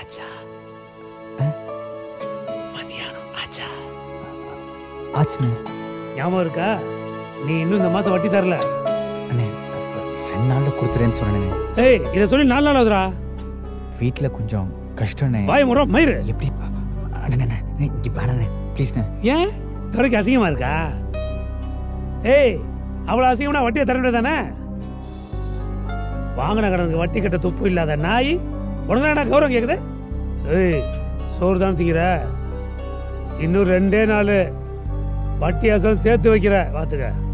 아자. 에? ಮಧ್ಯಾಹ್ನ 아자. 아침에. 야마르가 ನೀನು ನಮಾಜ್ ಹೊರಟಿದಾರಲ್ಲ. ಅನೆ ரெண்டு நாள்ல கொடுத்துறேன்னு சொன்னேனே. ஏய் இத சொல்லி 4 நாள் ஆகுதுடா. வீட்ல கொஞ்சம் கஷ்டனே. வாய் முற மயிரு. எப்படி? அண்ணே நீ பாறனே. ப்ளீஸ் 나. ஏ? தரக்கு அசிங்கமா இருக்கா? ஏய் அவள அசிங்கமா வட்டியை தர வேண்டியதானே? வாங்கின கடனுக்கு வட்டி கட்ட துப்பு இல்லாத நாய் உடனே கௌரவம் கேட்குது. ஏய் சோறு தான் திங்கிற, இன்னும் 2 நாள் வட்டி அசல் சேர்த்து வைக்கிற, பார்த்துக்க.